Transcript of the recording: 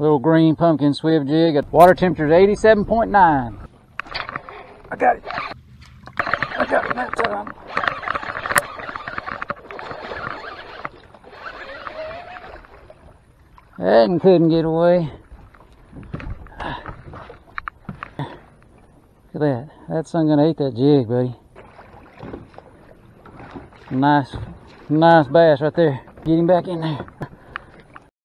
Little green pumpkin swift jig at water temperature is 87.9. I got it. I got it that time. That one couldn't get away. Look at that. That son gonna eat that jig, buddy. Nice bass right there. Get him back in there.